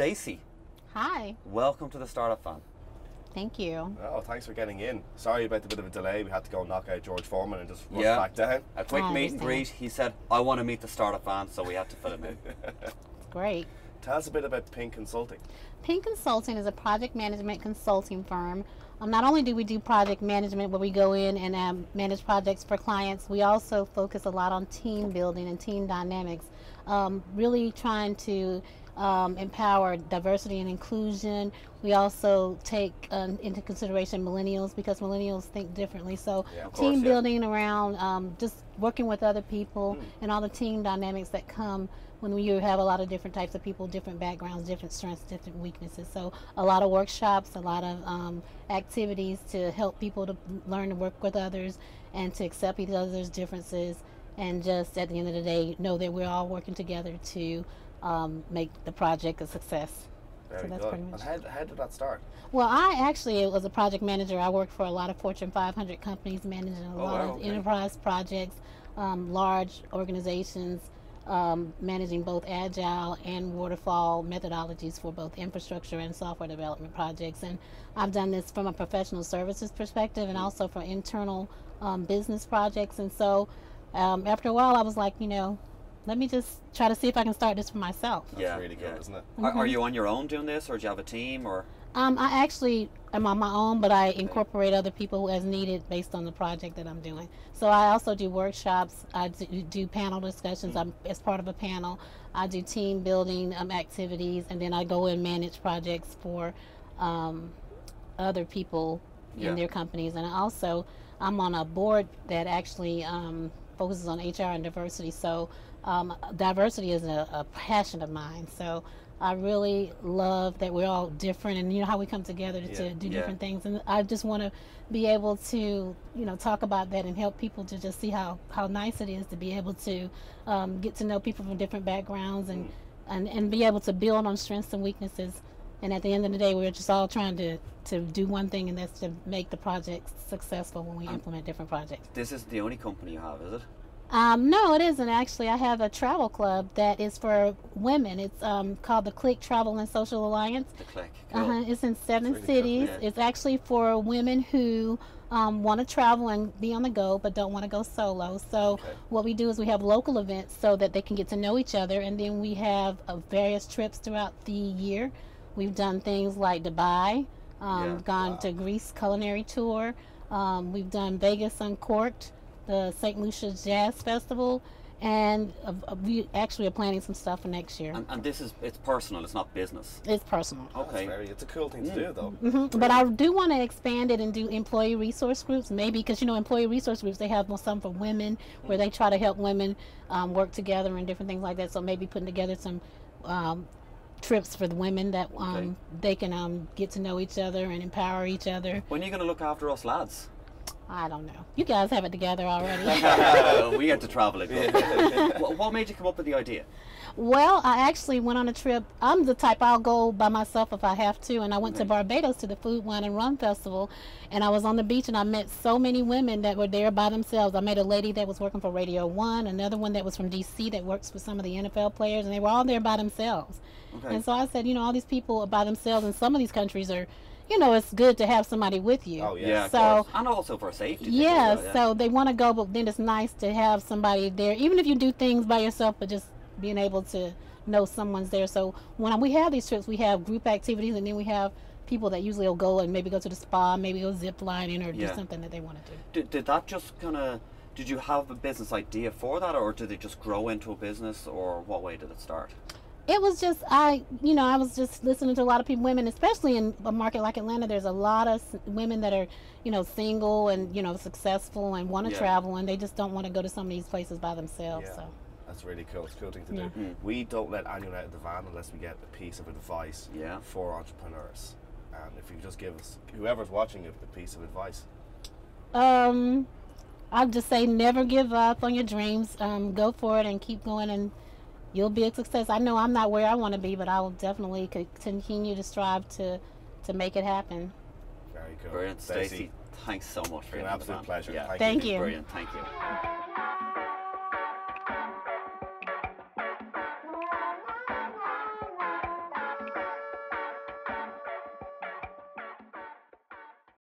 Stacy. Hi. Welcome to the Startup Van. Thank you. Oh, thanks for getting in. Sorry about the bit of a delay. We had to go knock out George Foreman and just rush back down. A quick meet and greet. He said, I want to meet the Startup Van, so we had to fill him in. Great. Tell us a bit about PYNK Consulting. PYNK Consulting is a project management consulting firm. Not only do we do project management where we go in and manage projects for clients, we also focus a lot on team building and team dynamics, really trying to empower diversity and inclusion. We also take into consideration millennials, because millennials think differently. So team building around just working with other people and all the team dynamics that come when you have a lot of different types of people, different backgrounds, different strengths, different weaknesses. So a lot of workshops, a lot of activities to help people to learn to work with others and to accept each other's differences, and just at the end of the day know that we're all working together to make the project a success. Very good. And how did that start? Well, I actually was a project manager. I worked for a lot of Fortune 500 companies, managing a lot of enterprise projects, large organizations, managing both agile and waterfall methodologies for both infrastructure and software development projects. And I've done this from a professional services perspective and also for internal business projects. And so after a while I was like, you know, let me just try to see if I can start this for myself. That's really good, isn't it? Mm-hmm. Are you on your own doing this, or do you have a team, or? I actually am on my own, but I incorporate other people as needed based on the project that I'm doing. So I also do workshops. I do panel discussions. I'm as part of a panel. I do team building activities, and then I go and manage projects for other people in their companies. And also, I'm on a board that actually focuses on HR and diversity. So diversity is a passion of mine. So I really love that we're all different, and you know how we come together to do different things. And I just want to be able to, you know, talk about that and help people to just see how nice it is to be able to get to know people from different backgrounds and be able to build on strengths and weaknesses. And at the end of the day, we're just all trying to do one thing, and that's to make the project successful when we implement different projects. This is the only company you have, is it? No, it isn't actually. I have a travel club that is for women. It's called the CLIC Travel and Social Alliance. The CLIC. Cool. It's in 7 cities. Cool, yeah. It's actually for women who want to travel and be on the go but don't want to go solo. So what we do is we have local events so that they can get to know each other, and then we have various trips throughout the year. We've done things like Dubai, gone to Greece culinary tour. We've done Vegas Uncorked, the St. Lucia Jazz Festival, and we actually are planning some stuff for next year. And this is, it's personal, it's not business? It's personal. Okay. It's a cool thing to do though. Mm-hmm. But I do want to expand it and do employee resource groups, maybe, because you know employee resource groups, they have some for women where they try to help women work together and different things like that. So maybe putting together some trips for the women that they can get to know each other and empower each other. When are you going to look after us lads? I don't know. You guys have it together already. We had to travel it. What made you come up with the idea? Well, I actually went on a trip. I'm the type, I'll go by myself if I have to, and I went to Barbados to the Food, Wine and Rum Festival, and I was on the beach and I met so many women that were there by themselves. I met a lady that was working for Radio 1, another one that was from D.C. that works for some of the NFL players, and they were all there by themselves. Okay. And so I said, you know, all these people are by themselves, and some of these countries are, you know, it's good to have somebody with you. Oh, yeah. So, and also for safety. Yeah, well, so they want to go, but then it's nice to have somebody there, even if you do things by yourself, but just being able to know someone's there. So when we have these trips, we have group activities, and then we have people that usually will go and maybe go to the spa, maybe go zip lining or do something that they want to do. Did that just kind of, did you have a business idea for that, or did it just grow into a business, or what way did it start? It was just, you know, I was just listening to a lot of people, women, especially in a market like Atlanta. There's a lot of women that are, you know, single and, you know, successful and want to travel, and they just don't want to go to some of these places by themselves. So that's really cool. It's a cool thing to do. We don't let anyone out of the van unless we get a piece of advice for entrepreneurs. And if you just give us, whoever's watching it, a piece of advice. I'd just say never give up on your dreams. Go for it and keep going, and you'll be a success. I know I'm not where I want to be, but I will definitely continue to strive to make it happen. Very good. Brilliant, Stacy. Thanks so much for your time. An absolute pleasure. Thank you. Brilliant. Thank you.